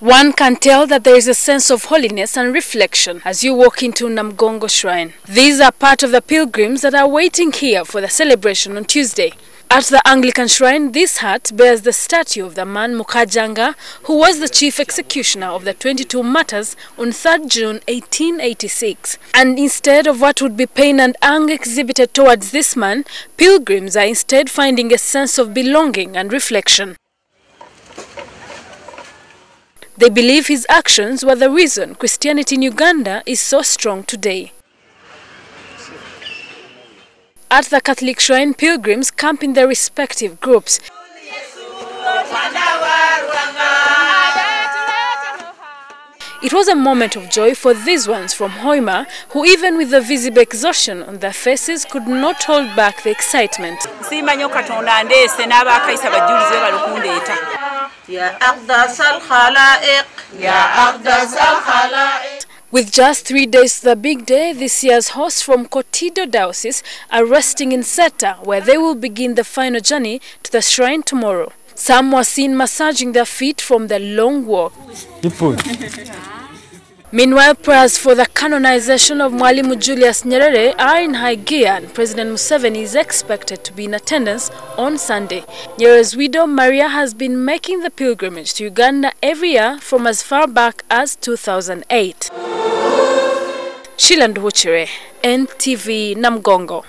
One can tell that there is a sense of holiness and reflection as you walk into Namugongo Shrine. These are part of the pilgrims that are waiting here for the celebration on Tuesday. At the Anglican Shrine, this hut bears the statue of the man Mukajanga, who was the chief executioner of the 22 martyrs on 3rd June 1886. And instead of what would be pain and anger exhibited towards this man, pilgrims are instead finding a sense of belonging and reflection. They believe his actions were the reason Christianity in Uganda is so strong today. At the Catholic Shrine, pilgrims camp in their respective groups. It was a moment of joy for these ones from Hoima, who even with the visible exhaustion on their faces could not hold back the excitement. With just 3 days to the big day, this year's hosts from Kotido Diocese are resting in Seta, where they will begin the final journey to the shrine tomorrow. Some were seen massaging their feet from the long walk. Meanwhile, prayers for the canonization of Mwalimu Julius Nyerere are in high gear, and President Museveni is expected to be in attendance on Sunday. Nyerere's widow, Maria, has been making the pilgrimage to Uganda every year from as far back as 2008. Shiland Wuchere, NTV Namugongo.